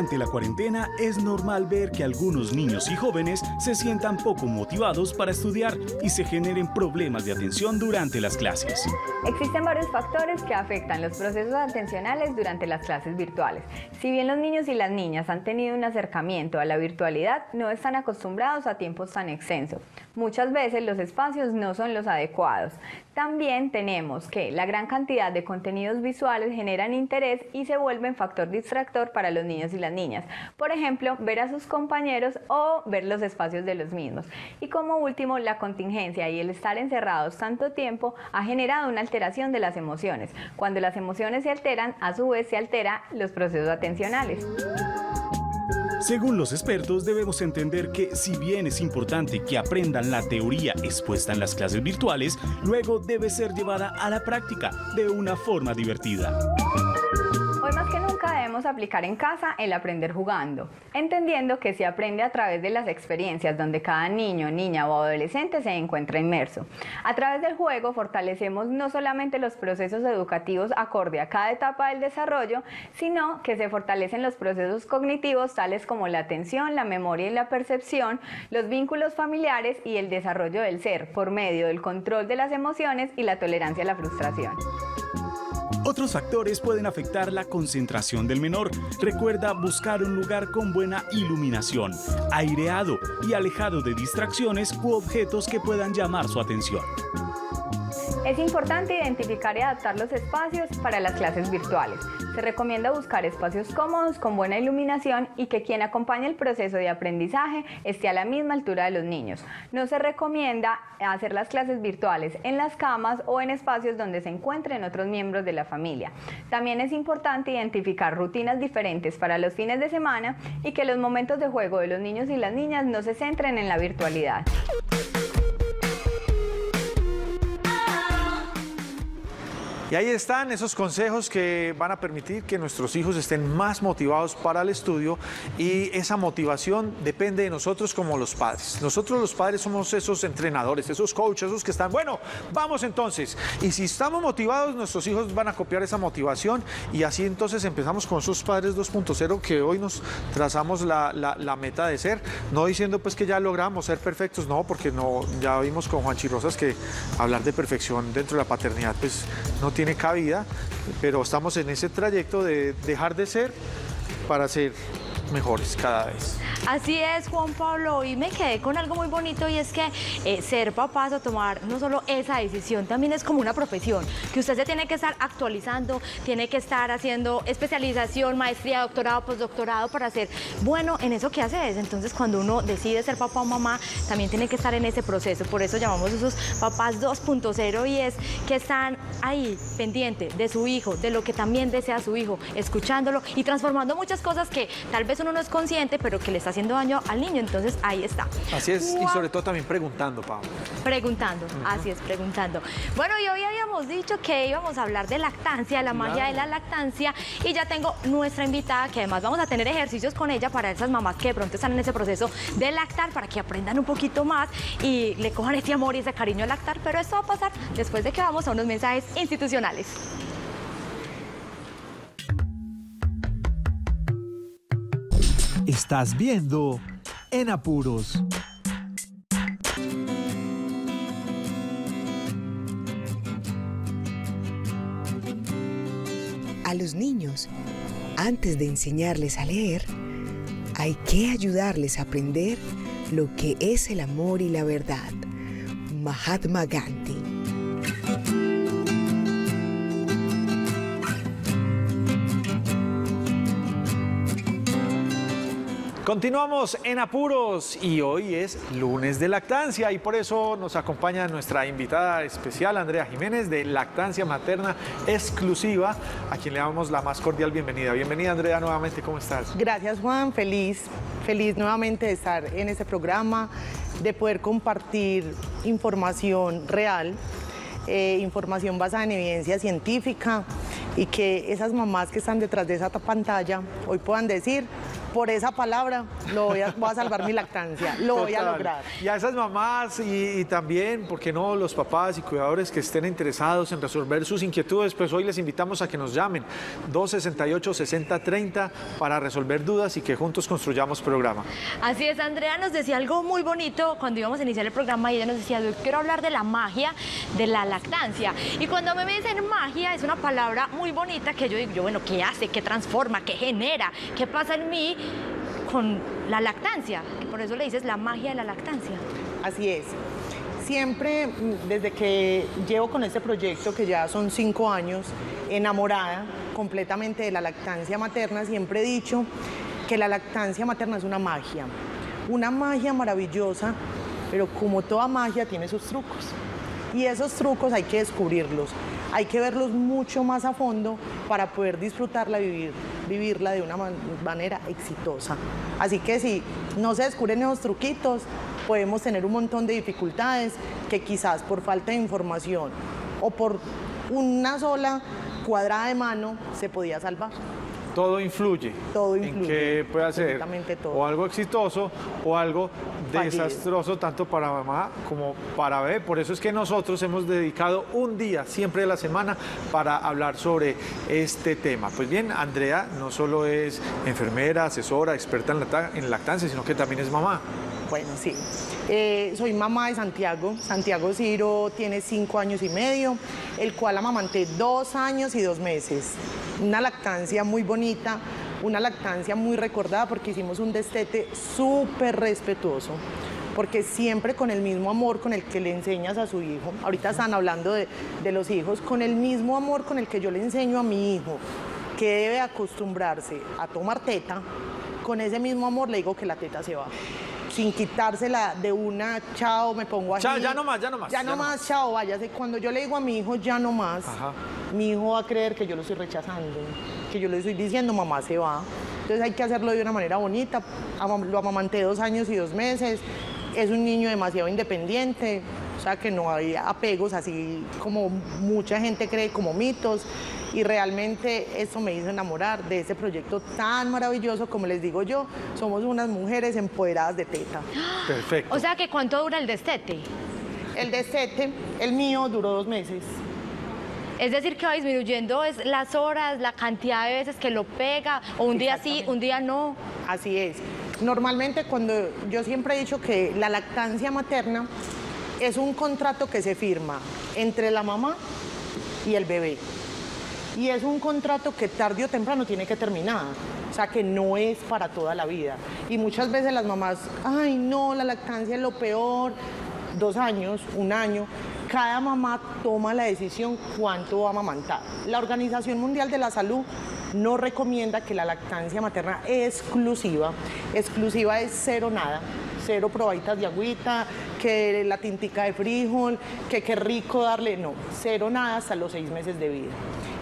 Durante la cuarentena es normal ver que algunos niños y jóvenes se sientan poco motivados para estudiar y se generen problemas de atención durante las clases. Existen varios factores que afectan los procesos atencionales durante las clases virtuales. Si bien los niños y las niñas han tenido un acercamiento a la virtualidad, no están acostumbrados a tiempos tan extensos. Muchas veces los espacios no son los adecuados. También tenemos que la gran cantidad de contenidos visuales generan interés y se vuelven factor distractor para los niños y las niñas. Por ejemplo, ver a sus compañeros o ver los espacios de los mismos. Y como último, la contingencia y el estar encerrados tanto tiempo ha generado una alteración de las emociones. Cuando las emociones se alteran, a su vez se alteran los procesos atencionales. Según los expertos, debemos entender que si bien es importante que aprendan la teoría expuesta en las clases virtuales, luego debe ser llevada a la práctica de una forma divertida. Hoy más que nunca debemos aplicar en casa el aprender jugando, entendiendo que se aprende a través de las experiencias donde cada niño, niña o adolescente se encuentra inmerso. A través del juego fortalecemos no solamente los procesos educativos acorde a cada etapa del desarrollo, sino que se fortalecen los procesos cognitivos tales como la atención, la memoria y la percepción, los vínculos familiares y el desarrollo del ser por medio del control de las emociones y la tolerancia a la frustración. Otros factores pueden afectar la concentración del menor. Recuerda buscar un lugar con buena iluminación, aireado y alejado de distracciones u objetos que puedan llamar su atención. Es importante identificar y adaptar los espacios para las clases virtuales. Se recomienda buscar espacios cómodos, con buena iluminación y que quien acompañe el proceso de aprendizaje esté a la misma altura de los niños. No se recomienda hacer las clases virtuales en las camas o en espacios donde se encuentren otros miembros de la familia. También es importante identificar rutinas diferentes para los fines de semana y que los momentos de juego de los niños y las niñas no se centren en la virtualidad. Y ahí están esos consejos que van a permitir que nuestros hijos estén más motivados para el estudio, y esa motivación depende de nosotros como los padres. Nosotros los padres somos esos entrenadores, esos coaches, esos que están, bueno, vamos entonces. Y si estamos motivados, nuestros hijos van a copiar esa motivación, y así entonces empezamos con esos padres dos punto cero que hoy nos trazamos la, la, la meta de ser, no diciendo pues que ya logramos ser perfectos, no, porque no, ya vimos con Juanchi Rosas que hablar de perfección dentro de la paternidad pues no tiene tiene cabida, pero estamos en ese trayecto de dejar de ser para ser mejores cada vez. Así es, Juan Pablo, y me quedé con algo muy bonito, y es que eh, ser papás o tomar no solo esa decisión, también es como una profesión, que usted se tiene que estar actualizando, tiene que estar haciendo especialización, maestría, doctorado, postdoctorado para ser bueno en eso que haces. Entonces, cuando uno decide ser papá o mamá, también tiene que estar en ese proceso. Por eso llamamos esos papás dos punto cero, y es que están ahí pendiente de su hijo, de lo que también desea su hijo, escuchándolo y transformando muchas cosas que tal vez uno no es consciente, pero que le está haciendo daño al niño. Entonces, ahí está. Así es, wow. Y sobre todo también preguntando, Pablo. Preguntando, uh-huh. Así es, preguntando. Bueno, y hoy habíamos dicho que íbamos a hablar de lactancia, la claro. magia de la lactancia, y ya tengo nuestra invitada, que además vamos a tener ejercicios con ella para esas mamás que de pronto están en ese proceso de lactar, para que aprendan un poquito más y le cojan ese amor y ese cariño al lactar, pero esto va a pasar después de que vamos a unos mensajes institucionales. Estás viendo En Apuros. A los niños, antes de enseñarles a leer, hay que ayudarles a aprender lo que es el amor y la verdad. Mahatma Gandhi. Continuamos en Apuros, y hoy es lunes de lactancia, y por eso nos acompaña nuestra invitada especial, Andrea Jiménez, de Lactancia Materna Exclusiva, a quien le damos la más cordial bienvenida. Bienvenida, Andrea, nuevamente. ¿Cómo estás? Gracias, Juan. Feliz, feliz nuevamente de estar en este programa, de poder compartir información real, eh, información basada en evidencia científica, y que esas mamás que están detrás de esa pantalla hoy puedan decir... por esa palabra lo voy a, voy a salvar mi lactancia, lo Total. voy a lograr. Y a esas mamás y, y también, ¿por qué no?, los papás y cuidadores que estén interesados en resolver sus inquietudes, pues hoy les invitamos a que nos llamen dos sesenta y ocho, sesenta treinta para resolver dudas y que juntos construyamos programa. Así es, Andrea nos decía algo muy bonito cuando íbamos a iniciar el programa y ella nos decía, yo quiero hablar de la magia de la lactancia. Y cuando me dicen magia, es una palabra muy bonita que yo digo, yo, bueno, ¿qué hace? ¿Qué transforma? ¿Qué genera? ¿Qué pasa en mí con la lactancia? Y por eso le dices la magia de la lactancia. Así es. Siempre, desde que llevo con este proyecto, que ya son cinco años, enamorada completamente de la lactancia materna, siempre he dicho que la lactancia materna es una magia, una magia maravillosa, pero como toda magia tiene sus trucos. Y esos trucos hay que descubrirlos, hay que verlos mucho más a fondo para poder disfrutarla, vivir, vivirla de una manera exitosa. Así que si no se descubren esos truquitos, podemos tener un montón de dificultades que quizás por falta de información o por una sola cuadrada de mano se podía salvar. Todo influye, todo influye en que pueda ser o algo exitoso o algo desastroso, tanto para mamá como para bebé. Por eso es que nosotros hemos dedicado un día siempre de la semana para hablar sobre este tema. Pues bien, Andrea no solo es enfermera, asesora, experta en lactancia, sino que también es mamá. Bueno, sí. Eh, soy mamá de Santiago. Santiago Ciro tiene cinco años y medio, el cual amamanté dos años y dos meses. Una lactancia muy bonita, una lactancia muy recordada porque hicimos un destete súper respetuoso, porque siempre con el mismo amor con el que le enseñas a su hijo, ahorita están hablando de, de los hijos, con el mismo amor con el que yo le enseño a mi hijo que debe acostumbrarse a tomar teta, con ese mismo amor le digo que la teta se va. Sin quitársela de una, chao, me pongo así. Chao, ya no más, ya no más. Ya, ya no más, más, chao, váyase. Cuando yo le digo a mi hijo, ya no más, Ajá. mi hijo va a creer que yo lo estoy rechazando, que yo le estoy diciendo, mamá se va. Entonces hay que hacerlo de una manera bonita. Lo amamanté dos años y dos meses. Es un niño demasiado independiente, o sea que no hay apegos así como mucha gente cree, como mitos. Y realmente eso me hizo enamorar de este proyecto tan maravilloso, como les digo yo, somos unas mujeres empoderadas de teta. Perfecto. O sea, que ¿cuánto dura el destete? El destete, el mío, duró dos meses. Es decir, que va disminuyendo es las horas, la cantidad de veces que lo pega, o un día sí, un día no. Así es. Normalmente, cuando yo siempre he dicho que la lactancia materna es un contrato que se firma entre la mamá y el bebé. Y es un contrato que tarde o temprano tiene que terminar, o sea que no es para toda la vida. Y muchas veces las mamás, ay no, la lactancia es lo peor, dos años, un año. Cada mamá toma la decisión cuánto va a amamantar. La Organización Mundial de la Salud no recomienda que la lactancia materna exclusiva, exclusiva es cero nada, cero probaditas de agüita, que la tintica de frijol, que qué rico darle, no, cero nada hasta los seis meses de vida.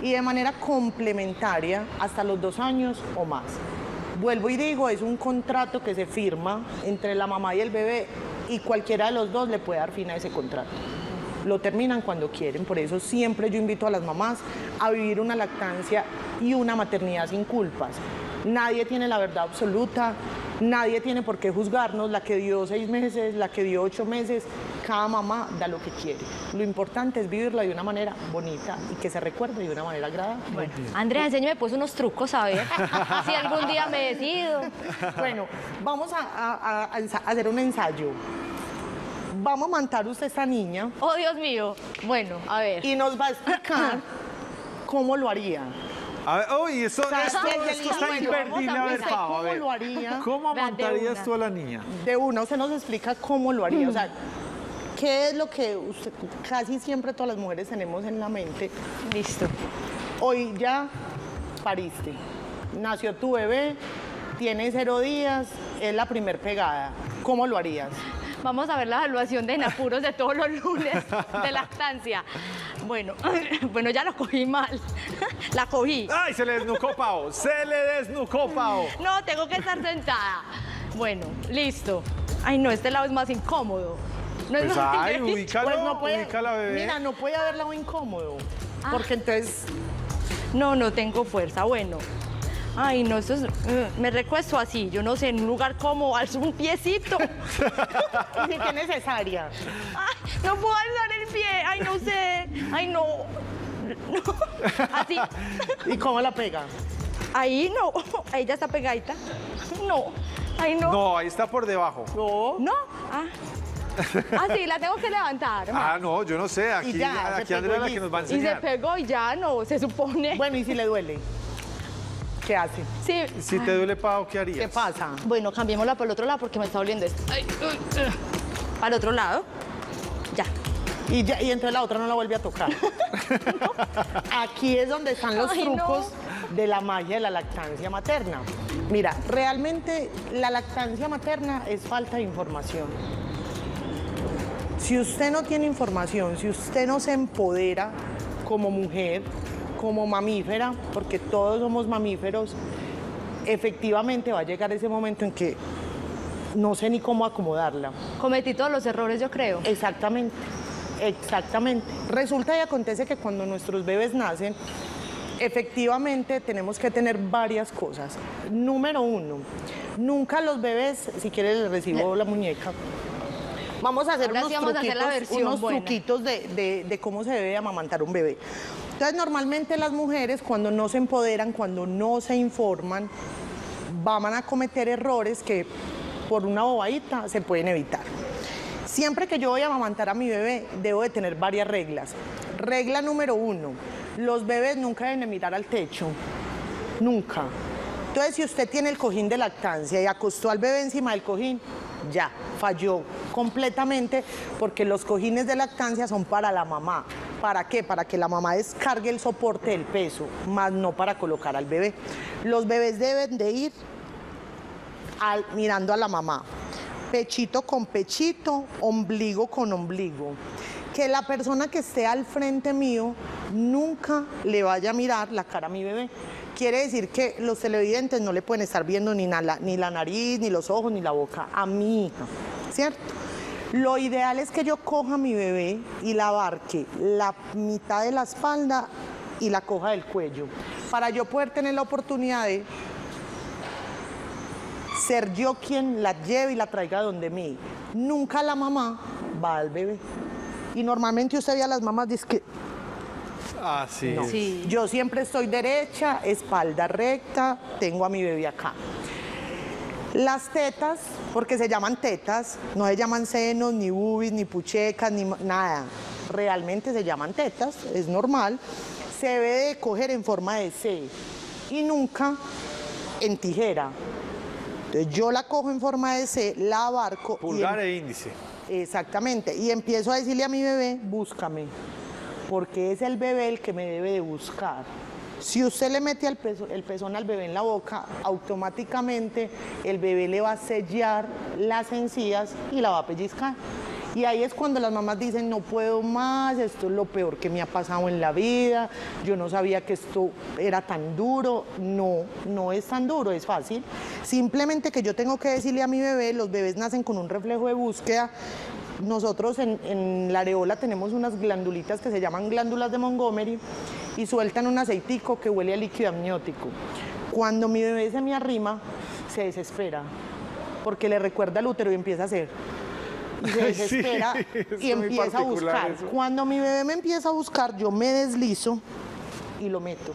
Y de manera complementaria hasta los dos años o más. Vuelvo y digo, es un contrato que se firma entre la mamá y el bebé y cualquiera de los dos le puede dar fin a ese contrato. Lo terminan cuando quieren, por eso siempre yo invito a las mamás a vivir una lactancia y una maternidad sin culpas. Nadie tiene la verdad absoluta, nadie tiene por qué juzgarnos, la que dio seis meses, la que dio ocho meses, cada mamá da lo que quiere. Lo importante es vivirla de una manera bonita y que se recuerde de una manera agradable. Bueno, Andrea, enséñame pues unos trucos, a ver, si algún día me decido. Bueno, vamos a, a, a, a hacer un ensayo. Vamos a amamantar usted a esta niña. Oh, Dios mío. Bueno, a ver. Y nos va a explicar cómo lo haría. A ver, oh, y eso, o sea, esto, esto, esto está imperdible. A ver, Pau, a ver. ¿Cómo lo haría? ¿Cómo amantarías tú a la niña? De una, usted nos explica cómo lo haría. O sea, ¿qué es lo que usted, casi siempre todas las mujeres tenemos en la mente? Listo. Hoy ya pariste. Nació tu bebé, tiene cero días, es la primer pegada. ¿Cómo lo harías? Vamos a ver la evaluación de En Apuros de todos los lunes de lactancia. Bueno, bueno, ya lo cogí mal. La cogí. ¡Ay, se le desnucó, Pau! ¡Se le desnucó, Pau! No, tengo que estar sentada. Bueno, listo. Ay, no, este lado es más incómodo. No es pues más ay, ubícalo, pues no puede, ubícala, bebé. Mira, no puede haber lado incómodo. Ah. Porque entonces... No, no tengo fuerza. Bueno, Ay, no, eso es... Me recuesto así, yo no sé, en un lugar como, alzo un piecito. ¿Y qué necesaria? Ay, no puedo alzar el pie, ay, no sé, ay, no. No. Así. ¿Y cómo la pega? Ahí no, ahí ya está pegadita. No, ahí no. No, ahí está por debajo. No. No, ah. Ah, sí, la tengo que levantar. Ah, no, yo no sé, aquí, ya, aquí Andrea es la que nos va a enseñar. Y se pegó y ya no, se supone. Bueno, ¿y si le duele? ¿Qué hace? Sí. Si te duele, Pau, ¿qué harías? ¿Qué pasa? Bueno, cambiémosla para el otro lado porque me está doliendo esto. Ay, ay, ay. Al otro lado, ya. Y, ya, y entre la otra no la vuelve a tocar. No. Aquí es donde están los ay, trucos no. de la magia de la lactancia materna. Mira, realmente la lactancia materna es falta de información. Si usted no tiene información, si usted no se empodera como mujer, como mamífera, porque todos somos mamíferos, efectivamente va a llegar ese momento en que no sé ni cómo acomodarla. Cometí todos los errores, yo creo. Exactamente. Exactamente. Resulta y acontece que cuando nuestros bebés nacen, efectivamente tenemos que tener varias cosas. Número uno, nunca los bebés, si quieres les recibo la muñeca, vamos a hacer unos, sí vamos truquitos, a hacer la unos truquitos de, de, de cómo se debe amamantar un bebé. Entonces normalmente las mujeres cuando no se empoderan, cuando no se informan, van a cometer errores que por una bobadita se pueden evitar. Siempre que yo voy a amamantar a mi bebé, debo de tener varias reglas. Regla número uno, los bebés nunca deben de mirar al techo, nunca. Entonces, si usted tiene el cojín de lactancia y acostó al bebé encima del cojín, ya, falló completamente, porque los cojines de lactancia son para la mamá. ¿Para qué? Para que la mamá descargue el soporte del peso, más no para colocar al bebé. Los bebés deben de ir al, mirando a la mamá. Pechito con pechito, ombligo con ombligo. Que la persona que esté al frente mío nunca le vaya a mirar la cara a mi bebé. Quiere decir que los televidentes no le pueden estar viendo ni, na, ni la nariz, ni los ojos, ni la boca a mi hija, ¿cierto? Lo ideal es que yo coja a mi bebé y la abarque la mitad de la espalda y la coja del cuello, para yo poder tener la oportunidad de ser yo quien la lleve y la traiga donde mí. Nunca la mamá va al bebé. Y normalmente usted ve a las mamás dice que... Ah, sí. No. Sí. Yo siempre estoy derecha, espalda recta, tengo a mi bebé acá. Las tetas, porque se llaman tetas, no se llaman senos, ni bubis, ni puchecas, ni nada. Realmente se llaman tetas, es normal. Se debe de coger en forma de C y nunca en tijera. Entonces yo la cojo en forma de C, la abarco. Pulgar y en... e índice. Exactamente. Y empiezo a decirle a mi bebé, búscame. Porque es el bebé el que me debe de buscar. Si usted le mete el, pezo, el pezón al bebé en la boca, automáticamente el bebé le va a sellar las encías y la va a pellizcar. Y ahí es cuando las mamás dicen, no puedo más, esto es lo peor que me ha pasado en la vida, yo no sabía que esto era tan duro. No, no es tan duro, es fácil. Simplemente que yo tengo que decirle a mi bebé, los bebés nacen con un reflejo de búsqueda. Nosotros en, en la areola tenemos unas glandulitas que se llaman glándulas de Montgomery y sueltan un aceitico que huele a líquido amniótico. Cuando mi bebé se me arrima, se desespera, porque le recuerda al útero y empieza a hacer... Y se desespera sí, y empieza a buscar. Eso. Cuando mi bebé me empieza a buscar, yo me deslizo y lo meto.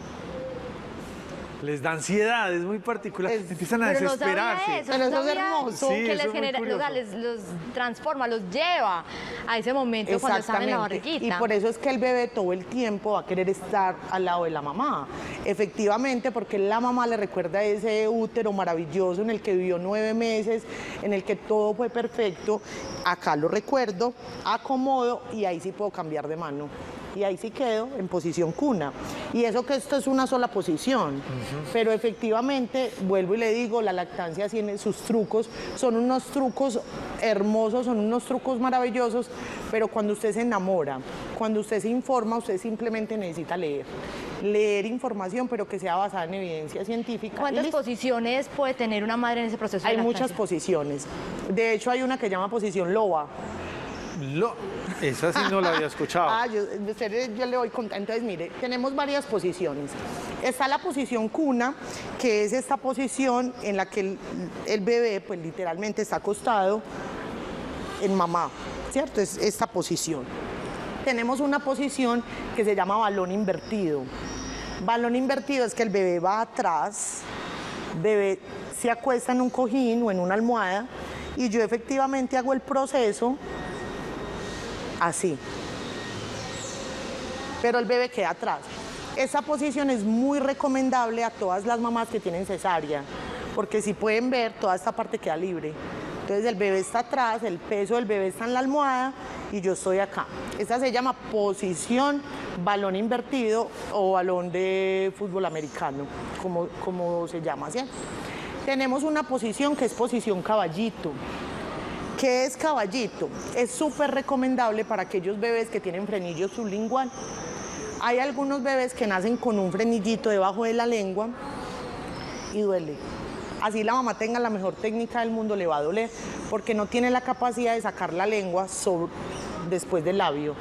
Les da ansiedad, es muy particular. Es, Empiezan a pero desesperarse. No eso, pero eso es hermoso. Sí, que eso les, genera, los, les los transforma, los lleva a ese momento cuando están en la barriguita. Y por eso es que el bebé todo el tiempo va a querer estar al lado de la mamá. Efectivamente, porque la mamá le recuerda ese útero maravilloso en el que vivió nueve meses, en el que todo fue perfecto. Acá lo recuerdo, acomodo y ahí sí puedo cambiar de mano. Y ahí sí quedo en posición cuna. Y eso que esto es una sola posición. Uh-huh. Pero efectivamente, vuelvo y le digo, la lactancia tiene sus trucos, son unos trucos hermosos, son unos trucos maravillosos, pero cuando usted se enamora, cuando usted se informa, usted simplemente necesita leer. Leer información, pero que sea basada en evidencia científica. ¿Cuántas y posiciones puede tener una madre en ese proceso de lactancia? Hay muchas posiciones. De hecho, hay una que se llama posición loba, Lo... Esa sí no la había escuchado. Ah, yo, yo le voy contando. Entonces, mire, tenemos varias posiciones. Está la posición cuna, que es esta posición en la que el, el bebé, pues literalmente está acostado en mamá, ¿cierto? Es esta posición. Tenemos una posición que se llama balón invertido. Balón invertido es que el bebé va atrás, bebé se acuesta en un cojín o en una almohada y yo efectivamente hago el proceso así. Pero el bebé queda atrás. Esa posición es muy recomendable a todas las mamás que tienen cesárea, porque si pueden ver, toda esta parte queda libre. Entonces el bebé está atrás, el peso del bebé está en la almohada y yo estoy acá. Esta se llama posición balón invertido o balón de fútbol americano, como, como se llama, ¿sí? Tenemos una posición que es posición caballito. ¿Qué es caballito? Es súper recomendable para aquellos bebés que tienen frenillo sublingual. Hay algunos bebés que nacen con un frenillito debajo de la lengua y duele. Así la mamá tenga la mejor técnica del mundo, le va a doler, porque no tiene la capacidad de sacar la lengua sobre, después del labio.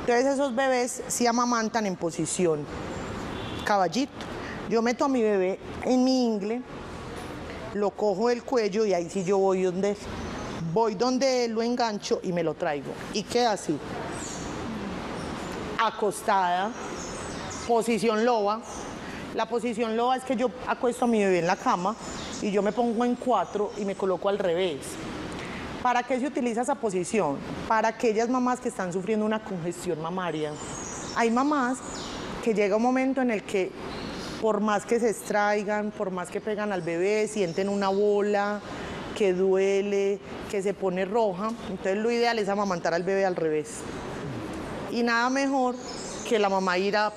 Entonces esos bebés sí amamantan en posición caballito. Yo meto a mi bebé en mi ingle, lo cojo del cuello y ahí sí yo voy donde él. Voy donde él, lo engancho y me lo traigo. Y queda así. Acostada, posición loba. La posición loba es que yo acuesto a mi bebé en la cama y yo me pongo en cuatro y me coloco al revés. ¿Para qué se utiliza esa posición? Para aquellas mamás que están sufriendo una congestión mamaria. Hay mamás que llega un momento en el que por más que se extraigan, por más que pegan al bebé, sienten una bola, que duele, que se pone roja. Entonces lo ideal es amamantar al bebé al revés. Y nada mejor que la mamá ir a,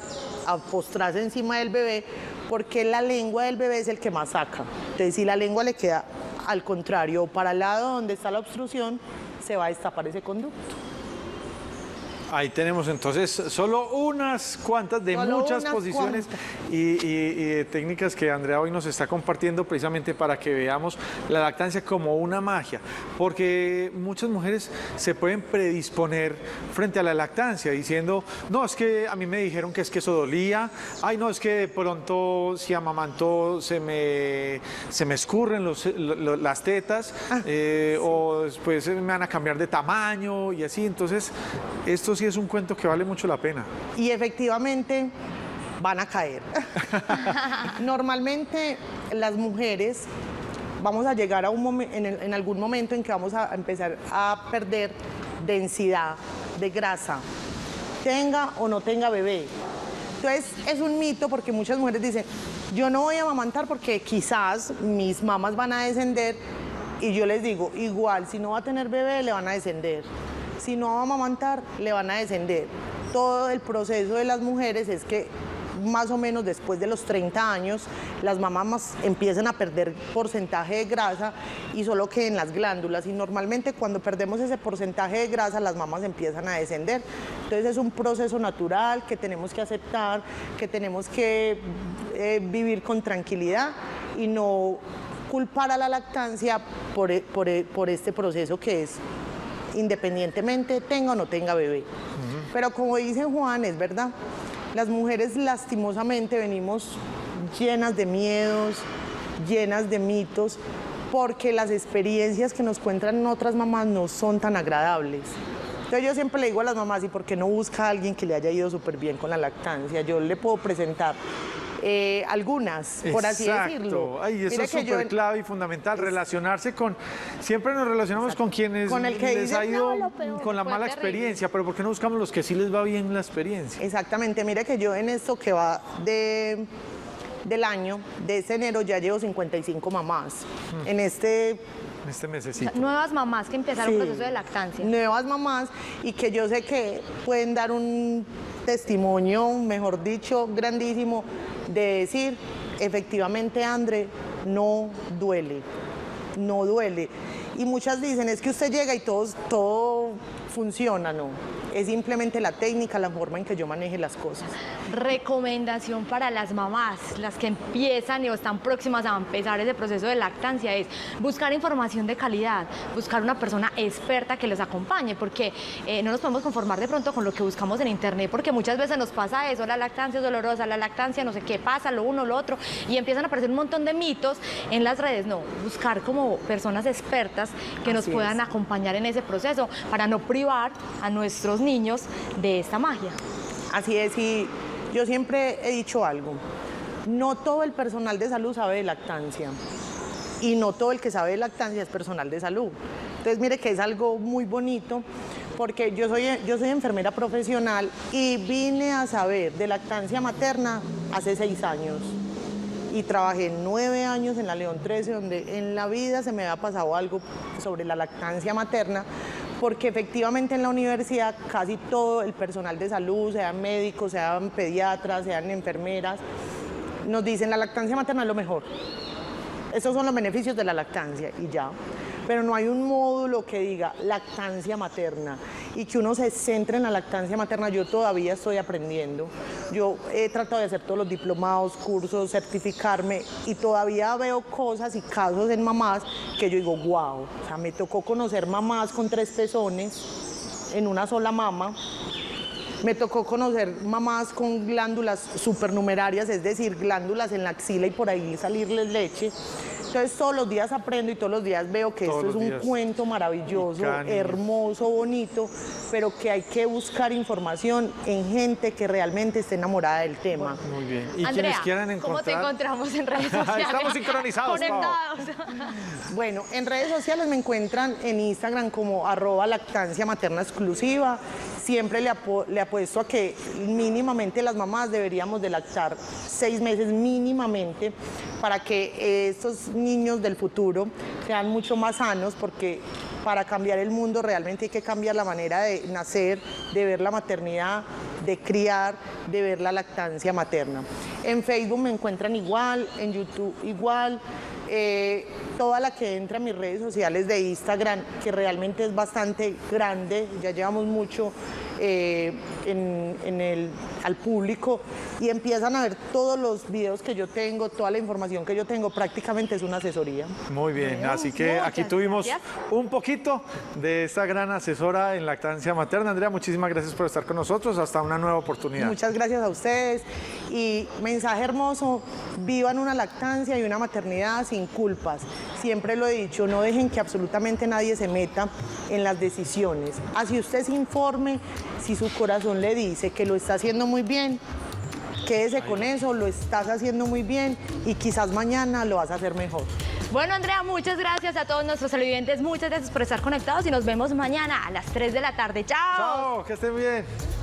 a postrarse encima del bebé, porque la lengua del bebé es el que más saca. Entonces si la lengua le queda al contrario, para el lado donde está la obstrucción, se va a destapar ese conducto. Ahí tenemos entonces solo unas cuantas de solo muchas posiciones y, y, y de técnicas que Andrea hoy nos está compartiendo precisamente para que veamos la lactancia como una magia, porque muchas mujeres se pueden predisponer frente a la lactancia diciendo, no, es que a mí me dijeron que es que eso dolía, ay no, es que de pronto si amamantó se me, se me escurren los, los, las tetas, ah, eh, sí. O después me van a cambiar de tamaño y así, entonces estos sí es un cuento que vale mucho la pena. Y efectivamente van a caer. Normalmente las mujeres vamos a llegar a un momen, en, el, en algún momento en que vamos a empezar a perder densidad de grasa, tenga o no tenga bebé. Entonces es un mito porque muchas mujeres dicen, yo no voy a amamantar porque quizás mis mamas van a descender, y yo les digo, igual si no va a tener bebé le van a descender. Si no va a amamantar, le van a descender. Todo el proceso de las mujeres es que más o menos después de los treinta años, las mamás empiezan a perder porcentaje de grasa y solo queden las glándulas. Y normalmente cuando perdemos ese porcentaje de grasa, las mamás empiezan a descender. Entonces es un proceso natural que tenemos que aceptar, que tenemos que eh, vivir con tranquilidad y no culpar a la lactancia por, por, por este proceso que es independientemente tenga o no tenga bebé. Uh-huh. Pero como dice Juan, es verdad, las mujeres lastimosamente venimos llenas de miedos, llenas de mitos, porque las experiencias que nos cuentan otras mamás no son tan agradables. Entonces yo siempre le digo a las mamás, ¿y por qué no busca a alguien que le haya ido súper bien con la lactancia? Yo le puedo presentar Eh, algunas, por así decirlo. Ay, eso es súper clave y fundamental, relacionarse con, siempre nos relacionamos con quienes les ha ido con la mala experiencia, pero ¿por qué no buscamos los que sí les va bien la experiencia? Exactamente, mira que yo en esto que va de, del año, de ese enero ya llevo cincuenta y cinco mamás, hmm. en este... este mesecito. O sea, nuevas mamás que empezaron sí, el proceso de lactancia. Nuevas mamás y que yo sé que pueden dar un testimonio, mejor dicho, grandísimo, de decir, efectivamente, André, no duele, no duele. Y muchas dicen, es que usted llega y todo, todo funciona, no. Es simplemente la técnica, la forma en que yo maneje las cosas. Recomendación para las mamás, las que empiezan o están próximas a empezar ese proceso de lactancia, es buscar información de calidad, buscar una persona experta que los acompañe, porque eh, no nos podemos conformar de pronto con lo que buscamos en internet, porque muchas veces nos pasa eso, la lactancia es dolorosa, la lactancia no sé qué pasa, lo uno, lo otro, y empiezan a aparecer un montón de mitos en las redes. No, buscar como personas expertas que nos puedan acompañar en ese proceso para no privar a nuestros niños de esta magia. Así es, y yo siempre he dicho algo, no todo el personal de salud sabe de lactancia y no todo el que sabe de lactancia es personal de salud. Entonces mire que es algo muy bonito porque yo soy, yo soy enfermera profesional y vine a saber de lactancia materna hace seis años. Y trabajé nueve años en la León trece, donde en la vida se me había pasado algo sobre la lactancia materna, porque efectivamente en la universidad casi todo el personal de salud, sean médicos, sean pediatras, sean enfermeras, nos dicen la lactancia materna es lo mejor. Esos son los beneficios de la lactancia y ya. Pero no hay un módulo que diga lactancia materna y que uno se centre en la lactancia materna. Yo todavía estoy aprendiendo. Yo he tratado de hacer todos los diplomados, cursos, certificarme y todavía veo cosas y casos en mamás que yo digo, wow, o sea, me tocó conocer mamás con tres pezones en una sola mama. Me tocó conocer mamás con glándulas supernumerarias, es decir, glándulas en la axila y por ahí salirles leche. Entonces todos los días aprendo y todos los días veo que todos esto es un cuento maravilloso, hermoso, bonito, pero que hay que buscar información en gente que realmente esté enamorada del tema. Muy bien. ¿Y Andrea, quienes quieran encontrar? ¿Cómo te encontramos en redes sociales? Estamos sincronizados. Conectados. Bueno, en redes sociales me encuentran en Instagram como arroba lactancia materna exclusiva. Siempre le, apu le apuesto a que mínimamente las mamás deberíamos de lactar seis meses mínimamente para que estos niños del futuro sean mucho más sanos, porque para cambiar el mundo realmente hay que cambiar la manera de nacer, de ver la maternidad, de criar, de ver la lactancia materna. En Facebook me encuentran igual, en YouTube igual. Eh, toda la que entra en mis redes sociales de Instagram, que realmente es bastante grande, ya llevamos mucho eh, en, en el, al público y empiezan a ver todos los videos que yo tengo, toda la información que yo tengo, prácticamente es una asesoría. Muy bien, así que aquí tuvimos un poquito de esta gran asesora en lactancia materna. Andrea, muchísimas gracias por estar con nosotros, hasta una nueva oportunidad. Muchas gracias a ustedes y mensaje hermoso, vivan una lactancia y una maternidad sin culpas. Siempre lo he dicho, no dejen que absolutamente nadie se meta en las decisiones. Así usted se informe, si su corazón le dice que lo está haciendo muy bien, quédese con eso, lo estás haciendo muy bien y quizás mañana lo vas a hacer mejor. Bueno, Andrea, muchas gracias a todos nuestros televidentes, muchas gracias por estar conectados y nos vemos mañana a las tres de la tarde. ¡Chao! ¡Chao! ¡Que estén bien!